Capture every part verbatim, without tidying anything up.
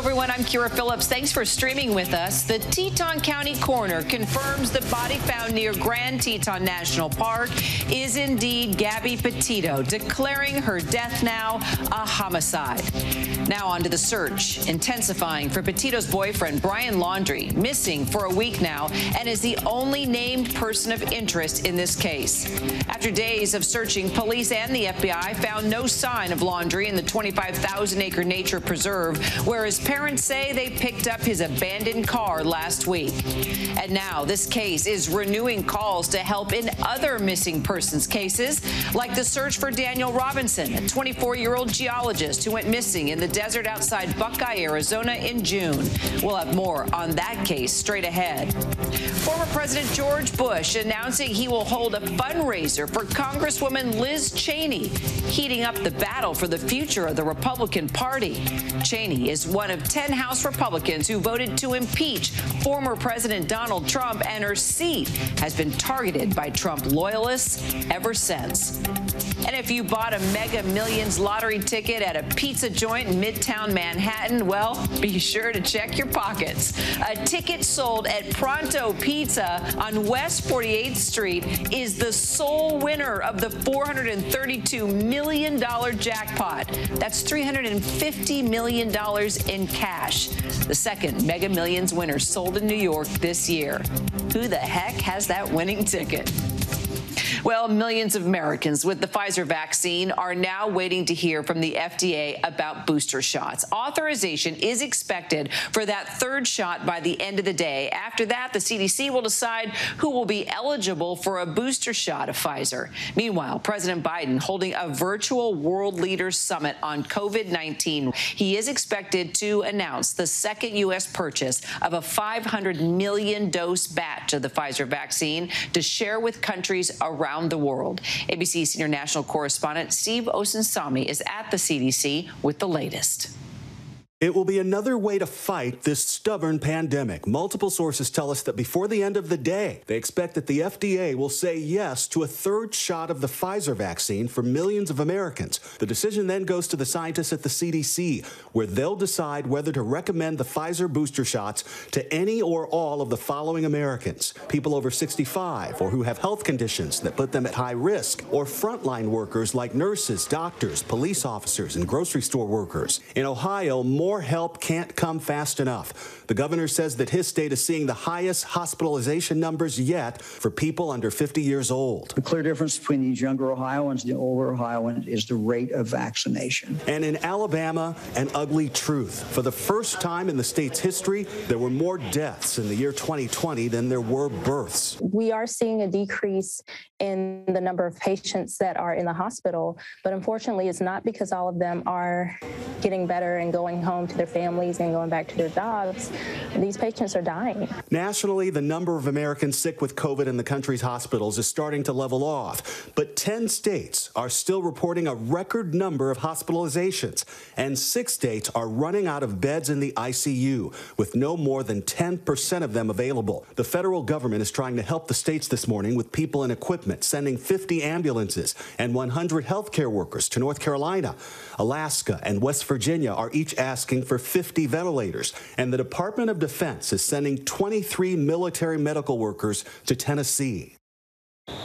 everyone. I'm Kira Phillips. Thanks for streaming with us. The Teton County coroner confirms the body found near Grand Teton National Park is indeed Gabby Petito, declaring her death now a homicide. Now on to the search, intensifying for Petito's boyfriend, Brian Laundrie, missing for a week now and is the only named person of interest in this case. After days of searching, police and the F B I found no sign of Laundrie in the twenty-five thousand acre nature preserve, where his parents say they picked up his abandoned car last week. And now this case is renewing calls to help in other missing persons cases, like the search for Daniel Robinson, a twenty-four-year-old geologist who went missing in the desert outside Buckeye, Arizona in June. We'll have more on that case straight ahead. Former President George Bush announcing he will hold a fundraiser for Congresswoman Liz Cheney, heating up the battle for the future of the Republican Party. Cheney is one of ten House Republicans who voted to impeach former President Donald Trump, and her seat has been targeted by Trump loyalists ever since. And if you bought a Mega Millions lottery ticket at a pizza joint in Midtown Manhattan, well, be sure to check your pockets. A ticket sold at Pronto Pizza on West forty-eighth Street is the sole winner of the four hundred thirty-two million dollars jackpot. That's three hundred fifty million dollars in cash. The second Mega Millions winner sold in New York this year. Who the heck has that winning ticket? Well, millions of Americans with the Pfizer vaccine are now waiting to hear from the F D A about booster shots. Authorization is expected for that third shot by the end of the day. After that, the C D C will decide who will be eligible for a booster shot of Pfizer. Meanwhile, President Biden holding a virtual world leaders summit on COVID nineteen. He is expected to announce the second U S purchase of a five hundred million dose batch of the Pfizer vaccine to share with countries around the world. A B C senior national correspondent Steve Osinsami is at the C D C with the latest. It will be another way to fight this stubborn pandemic. Multiple sources tell us that before the end of the day, they expect that the F D A will say yes to a third shot of the Pfizer vaccine for millions of Americans. The decision then goes to the scientists at the C D C, where they'll decide whether to recommend the Pfizer booster shots to any or all of the following Americans: people over sixty-five or who have health conditions that put them at high risk, or frontline workers like nurses, doctors, police officers, and grocery store workers. In Ohio, more More help can't come fast enough. The governor says that his state is seeing the highest hospitalization numbers yet for people under fifty years old. The clear difference between these younger Ohioans and the older Ohioans is the rate of vaccination. And in Alabama, an ugly truth. For the first time in the state's history, there were more deaths in the year twenty twenty than there were births. We are seeing a decrease in the number of patients that are in the hospital, but unfortunately, it's not because all of them are getting better and going home to their families and going back to their jobs. These patients are dying. Nationally, the number of Americans sick with COVID in the country's hospitals is starting to level off, but ten states are still reporting a record number of hospitalizations, and six states are running out of beds in the I C U, with no more than ten percent of them available. The federal government is trying to help the states this morning with people and equipment, sending fifty ambulances and one hundred healthcare workers to North Carolina. Alaska and West Virginia are each asking asking for fifty ventilators, and the Department of Defense is sending twenty-three military medical workers to Tennessee.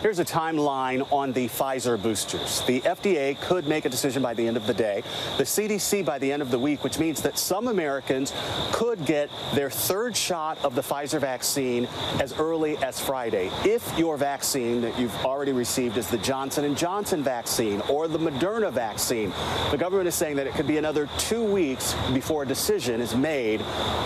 Here's a timeline on the Pfizer boosters. The F D A could make a decision by the end of the day, the C D C by the end of the week, which means that some Americans could get their third shot of the Pfizer vaccine as early as Friday. If your vaccine that you've already received is the Johnson and Johnson vaccine or the Moderna vaccine, the government is saying that it could be another two weeks before a decision is made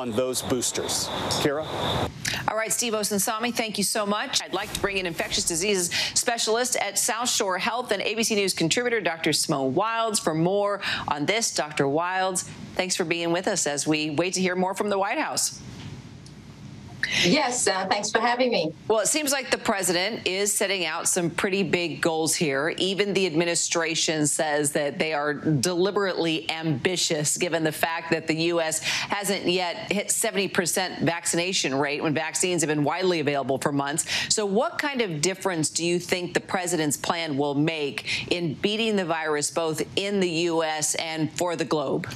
on those boosters. Kira? All right, Steve Osinsami, thank you so much. I'd like to bring in infectious diseases specialist at South Shore Health and A B C News contributor Doctor Simone Wilds for more on this. Doctor Wilds, thanks for being with us as we wait to hear more from the White House. Yes, uh, thanks for having me. Well, it seems like the president is setting out some pretty big goals here. Even the administration says that they are deliberately ambitious, given the fact that the U S hasn't yet hit seventy percent vaccination rate when vaccines have been widely available for months. So what kind of difference do you think the president's plan will make in beating the virus both in the U S and for the globe?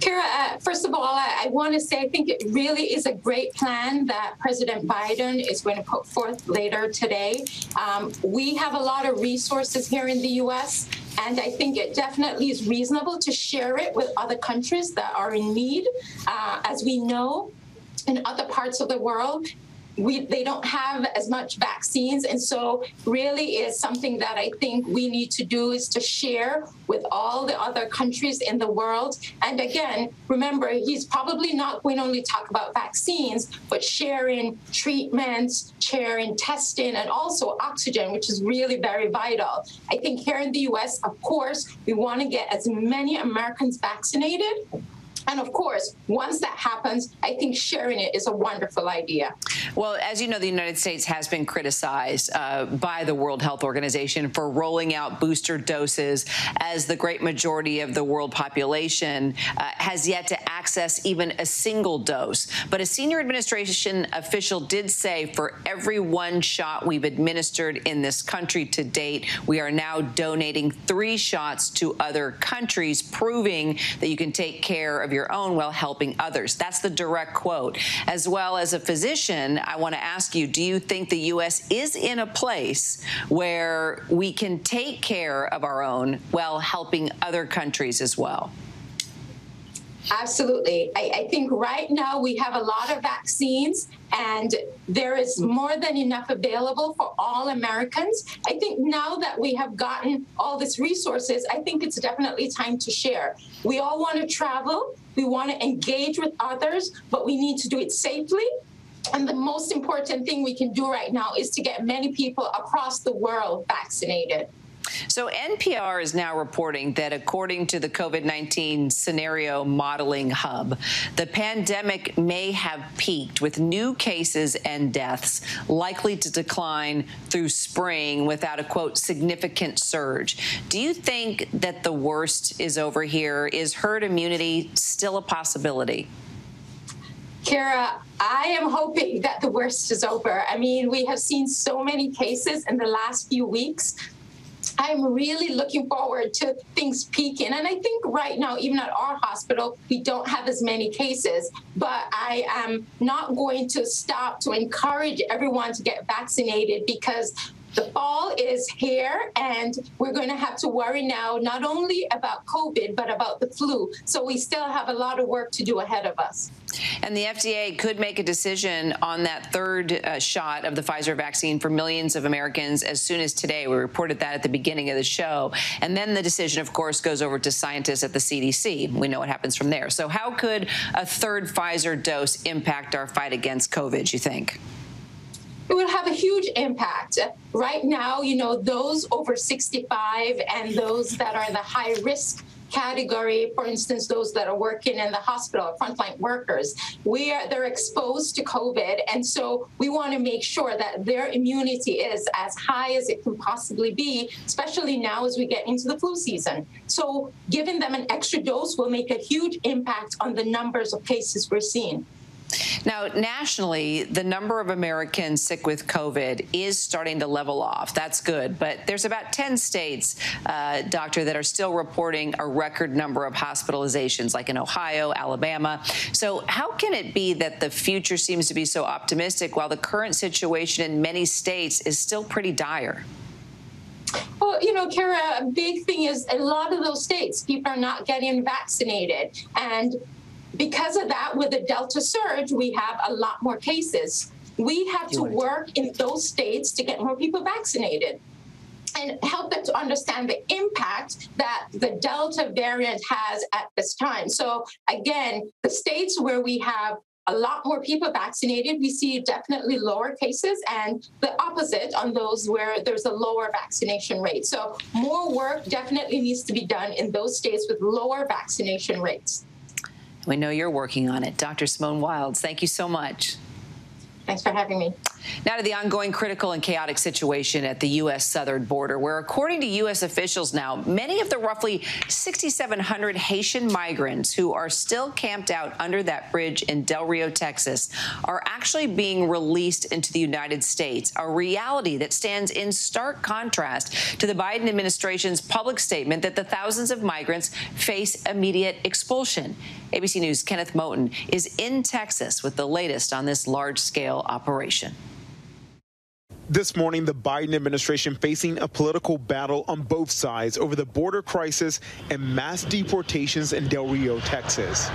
Kara, uh, first of all, I, I want to say I think it really is a great plan that President Biden is going to put forth later today. Um, we have a lot of resources here in the U S, and I think it definitely is reasonable to share it with other countries that are in need. Uh, as we know, in other parts of the world, We, they don't have as much vaccines, and so really is something that I think we need to do is to share with all the other countries in the world. And again, remember, he's probably not going to only talk about vaccines, but sharing treatments, sharing testing, and also oxygen, which is really very vital. I think here in the U S, of course, we want to get as many Americans vaccinated. And of course, once that happens, I think sharing it is a wonderful idea. Well, as you know, the United States has been criticized uh, by the World Health Organization for rolling out booster doses, as the great majority of the world population uh, has yet to access even a single dose. But a senior administration official did say, for every one shot we've administered in this country to date, we are now donating three shots to other countries, proving that you can take care of your your own while helping others. That's the direct quote. As well as a physician, I want to ask you, do you think the U S is in a place where we can take care of our own while helping other countries as well? Absolutely. I, I think right now we have a lot of vaccines, and there is more than enough available for all Americans. I think now that we have gotten all these resources, I think it's definitely time to share. We all want to travel. We want to engage with others, but we need to do it safely. And the most important thing we can do right now is to get many people across the world vaccinated. So N P R is now reporting that, according to the COVID nineteen scenario modeling hub, the pandemic may have peaked, with new cases and deaths likely to decline through spring without a, quote, significant surge. Do you think that the worst is over here? Is herd immunity still a possibility? Kara, I am hoping that the worst is over. I mean, we have seen so many cases in the last few weeks. I'm really looking forward to things peaking. And I think right now, even at our hospital, we don't have as many cases. But I am not going to stop to encourage everyone to get vaccinated, because the fall is here, and we're going to have to worry now not only about COVID, but about the flu. So we still have a lot of work to do ahead of us. And the F D A could make a decision on that third uh, shot of the Pfizer vaccine for millions of Americans as soon as today. We reported that at the beginning of the show. And then the decision, of course, goes over to scientists at the C D C. We know what happens from there. So how could a third Pfizer dose impact our fight against COVID, you think? It will have a huge impact. Right now, you know, those over sixty-five and those that are in the high-risk category, for instance, those that are working in the hospital, frontline workers, we are, they're exposed to COVID, and so we want to make sure that their immunity is as high as it can possibly be, especially now as we get into the flu season. So giving them an extra dose will make a huge impact on the numbers of cases we're seeing. Now, nationally, the number of Americans sick with COVID is starting to level off. That's good. But there's about ten states, uh, doctor, that are still reporting a record number of hospitalizations, like in Ohio, Alabama. So how can it be that the future seems to be so optimistic while the current situation in many states is still pretty dire? Well, you know, Kara, a big thing is a lot of those states, people are not getting vaccinated. And because of that, with the Delta surge, we have a lot more cases. We have to work in those states to get more people vaccinated and help them to understand the impact that the Delta variant has at this time. So again, the states where we have a lot more people vaccinated, we see definitely lower cases, and the opposite on those where there's a lower vaccination rate. So more work definitely needs to be done in those states with lower vaccination rates. We know you're working on it. Doctor Simone Wilds, thank you so much. Thanks for having me. Now to the ongoing critical and chaotic situation at the U S southern border, where, according to U S officials now, many of the roughly six thousand seven hundred Haitian migrants who are still camped out under that bridge in Del Rio, Texas, are actually being released into the United States, a reality that stands in stark contrast to the Biden administration's public statement that the thousands of migrants face immediate expulsion. A B C News' Kenneth Moton is in Texas with the latest on this large-scale operation. This morning, the Biden administration facing a political battle on both sides over the border crisis and mass deportations in Del Rio, Texas.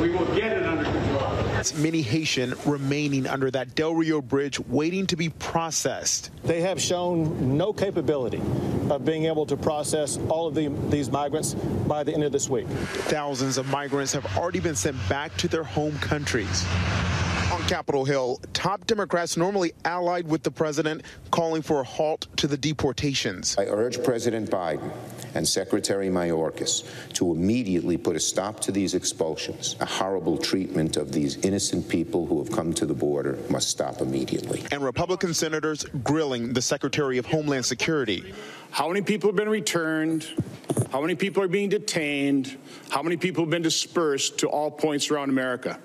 We will get it under control. It's many Haitian remaining under that Del Rio bridge waiting to be processed. They have shown no capability of being able to process all of the, these migrants by the end of this week. Thousands of migrants have already been sent back to their home countries. On Capitol Hill, top Democrats normally allied with the president, calling for a halt to the deportations. I urge President Biden and Secretary Mayorkas to immediately put a stop to these expulsions. A horrible treatment of these innocent people who have come to the border must stop immediately. And Republican senators grilling the Secretary of Homeland Security. How many people have been returned? How many people are being detained? How many people have been dispersed to all points around America?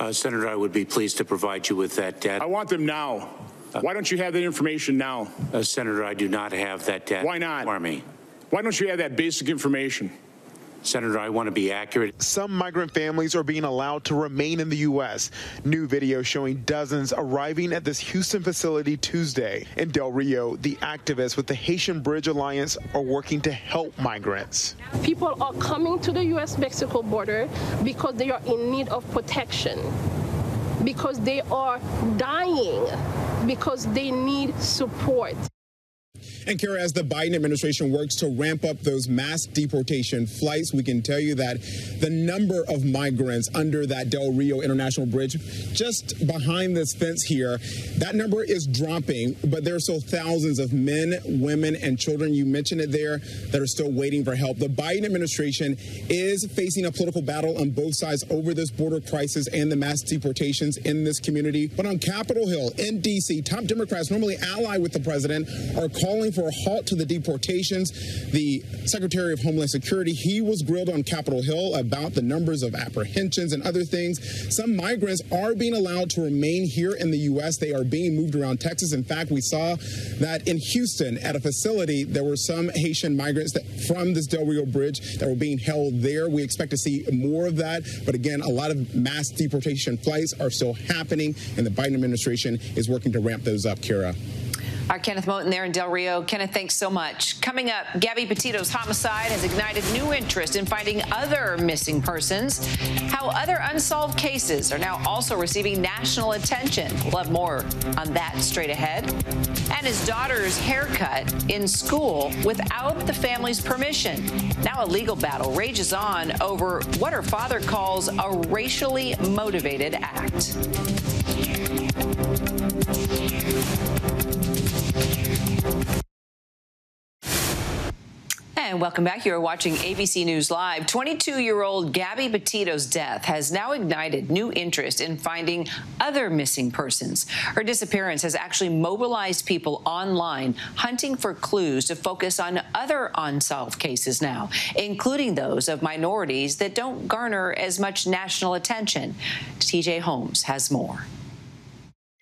Uh, Senator, I would be pleased to provide you with that data. I want them now. Uh, Why don't you have that information now? Uh, Senator, I do not have that data. Why not? For me. Why don't you have that basic information? Senator, I want to be accurate. Some migrant families are being allowed to remain in the U S. New video showing dozens arriving at this Houston facility Tuesday. In Del Rio, the activists with the Haitian Bridge Alliance are working to help migrants. People are coming to the U S Mexico border because they are in need of protection, because they are dying, because they need support. And Kara, as the Biden administration works to ramp up those mass deportation flights, we can tell you that the number of migrants under that Del Rio International Bridge, just behind this fence here, that number is dropping. But there are still thousands of men, women, and children, you mentioned it there, that are still waiting for help. The Biden administration is facing a political battle on both sides over this border crisis and the mass deportations in this community. But on Capitol Hill in D C, top Democrats normally ally with the president are calling for a halt to the deportations. The Secretary of Homeland Security, he was grilled on Capitol Hill about the numbers of apprehensions and other things. Some migrants are being allowed to remain here in the U S. They are being moved around Texas. In fact, we saw that in Houston at a facility, there were some Haitian migrants that, from this Del Rio Bridge that were being held there. We expect to see more of that. But again, a lot of mass deportation flights are still happening, and the Biden administration is working to ramp those up, Kara. Our Kenneth Moton there in Del Rio. Kenneth, thanks so much. Coming up, Gabby Petito's homicide has ignited new interest in finding other missing persons. How other unsolved cases are now also receiving national attention. We'll have more on that straight ahead. And his daughter's haircut in school without the family's permission. Now a legal battle rages on over what her father calls a racially motivated act. And welcome back. You are watching A B C News Live. twenty-two-year-old Gabby Petito's death has now ignited new interest in finding other missing persons. Her disappearance has actually mobilized people online hunting for clues to focus on other unsolved cases now, including those of minorities that don't garner as much national attention. T J Holmes has more.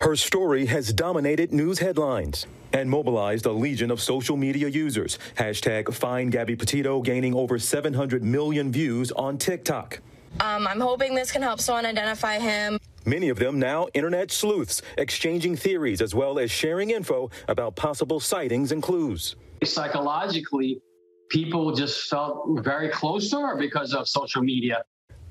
Her story has dominated news headlines and mobilized a legion of social media users. Hashtag Find Gabby Petito gaining over seven hundred million views on TikTok. Um, I'm hoping this can help someone identify him. Many of them now internet sleuths, exchanging theories as well as sharing info about possible sightings and clues. Psychologically, people just felt very close to her because of social media.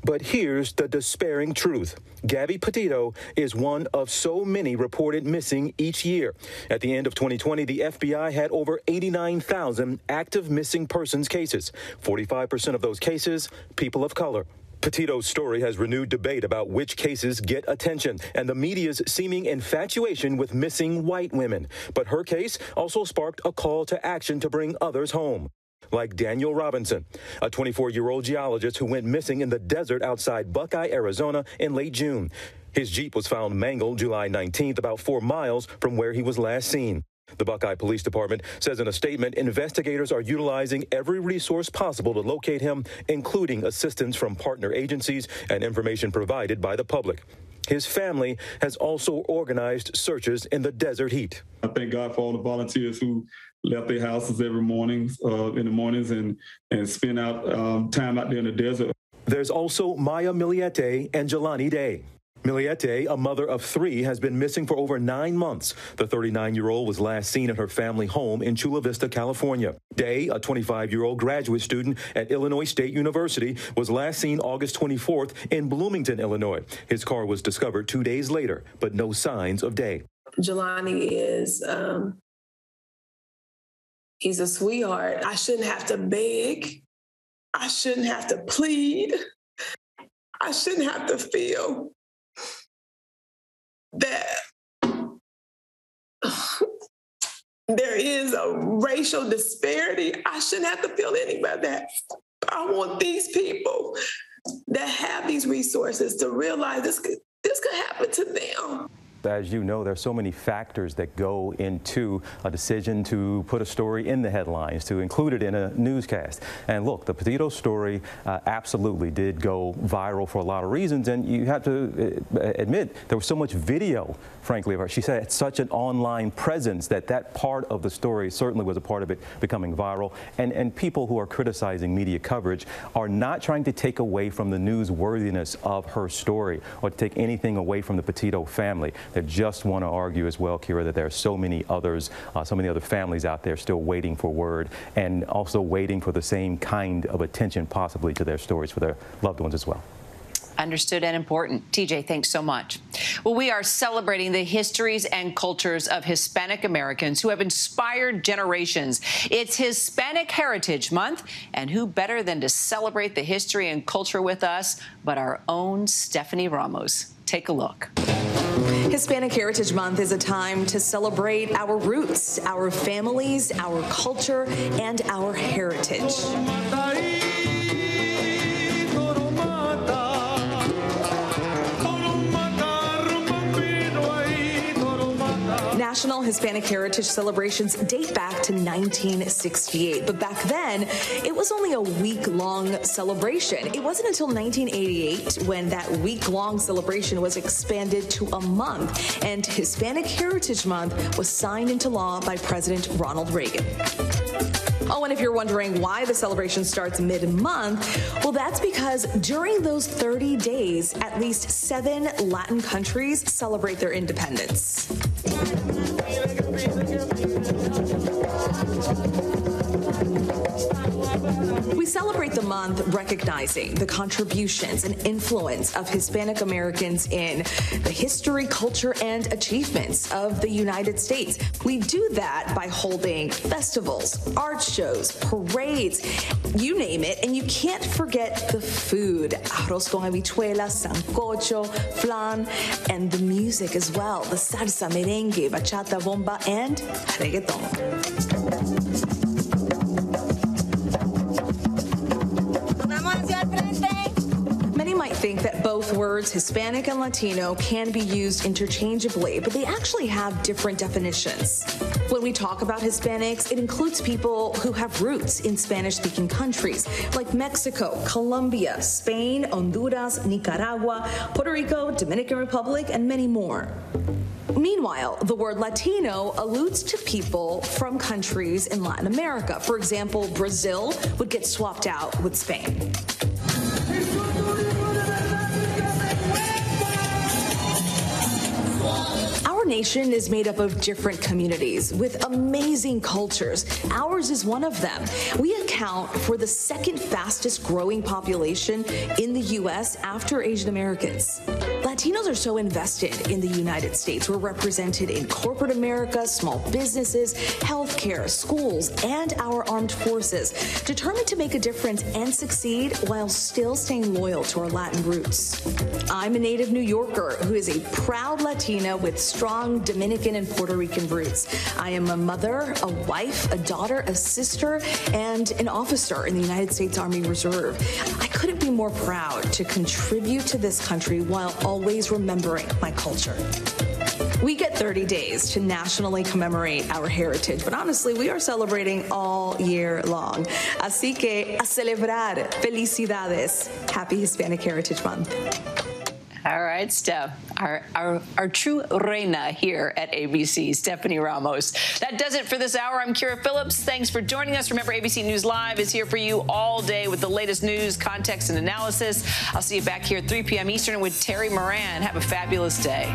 But here's the despairing truth. Gabby Petito is one of so many reported missing each year. At the end of twenty twenty, the F B I had over eighty-nine thousand active missing persons cases. forty-five percent of those cases, people of color. Petito's story has renewed debate about which cases get attention and the media's seeming infatuation with missing white women. But her case also sparked a call to action to bring others home, like Daniel Robinson, a twenty-four-year-old geologist who went missing in the desert outside Buckeye, Arizona in late June. His Jeep was found mangled July nineteenth, about four miles from where he was last seen. The Buckeye Police Department says in a statement, investigators are utilizing every resource possible to locate him, including assistance from partner agencies and information provided by the public. His family has also organized searches in the desert heat. I thank God for all the volunteers who left their houses every morning, uh, in the mornings and, and spent out um, time out there in the desert. There's also Maya Milete and Jelani Day. Milete, a mother of three, has been missing for over nine months. The thirty-nine-year-old was last seen at her family home in Chula Vista, California. Day, a twenty-five-year-old graduate student at Illinois State University, was last seen August twenty-fourth in Bloomington, Illinois. His car was discovered two days later, but no signs of Day. Jelani is, um, he's a sweetheart. I shouldn't have to beg. I shouldn't have to plead. I shouldn't have to feel that there is a racial disparity. I shouldn't have to feel any about that. I want these people that have these resources to realize this could, this could happen to them. As you know, there are so many factors that go into a decision to put a story in the headlines, to include it in a newscast. And look, the Petito story uh, absolutely did go viral for a lot of reasons. And you have to uh, admit there was so much video, frankly, of her. She said such an online presence that that part of the story certainly was a part of it becoming viral. And, and people who are criticizing media coverage are not trying to take away from the newsworthiness of her story or to take anything away from the Petito family. They just want to argue as well, Kira, that there are so many others, uh, so many other families out there still waiting for word and also waiting for the same kind of attention possibly to their stories for their loved ones as well. Understood and important. T J, thanks so much. Well, we are celebrating the histories and cultures of Hispanic Americans who have inspired generations. It's Hispanic Heritage Month, and who better than to celebrate the history and culture with us but our own Stephanie Ramos. Take a look. Hispanic Heritage Month is a time to celebrate our roots, our families, our culture, and our heritage. National Hispanic Heritage celebrations date back to nineteen sixty-eight, but back then, it was only a week-long celebration. It wasn't until nineteen eighty-eight when that week-long celebration was expanded to a month, and Hispanic Heritage Month was signed into law by President Ronald Reagan. Oh, and if you're wondering why the celebration starts mid-month, well, that's because during those thirty days, at least seven Latin countries celebrate their independence. We celebrate the month recognizing the contributions and influence of Hispanic Americans in the history, culture, and achievements of the United States. We do that by holding festivals, art shows, parades, you name it, and you can't forget the food. Arroz con habichuelas, sancocho, flan, and the music as well, the salsa, merengue, bachata, bomba, and reggaeton. Think that both words, Hispanic and Latino, can be used interchangeably, but they actually have different definitions. When we talk about Hispanics, it includes people who have roots in Spanish-speaking countries like Mexico, Colombia, Spain, Honduras, Nicaragua, Puerto Rico, Dominican Republic, and many more. Meanwhile, the word Latino alludes to people from countries in Latin America. For example, Brazil would get swapped out with Spain. Our nation is made up of different communities with amazing cultures. Ours is one of them. We account for the second fastest growing population in the U S after Asian Americans. Latinos are so invested in the United States. We're represented in corporate America, small businesses, healthcare, schools, and our armed forces, determined to make a difference and succeed while still staying loyal to our Latin roots. I'm a native New Yorker who is a proud Latina with strong Dominican and Puerto Rican roots. I am a mother, a wife, a daughter, a sister, and an officer in the United States Army Reserve. I couldn't be more proud to contribute to this country while always always remembering my culture. We get thirty days to nationally commemorate our heritage, but honestly, we are celebrating all year long. Así que, a celebrar. Felicidades. Happy Hispanic Heritage Month. All right, Steph, our, our, our true reina here at A B C, Stephanie Ramos. That does it for this hour. I'm Kira Phillips. Thanks for joining us. Remember, A B C News Live is here for you all day with the latest news, context, and analysis. I'll see you back here at three p m Eastern with Terry Moran. Have a fabulous day.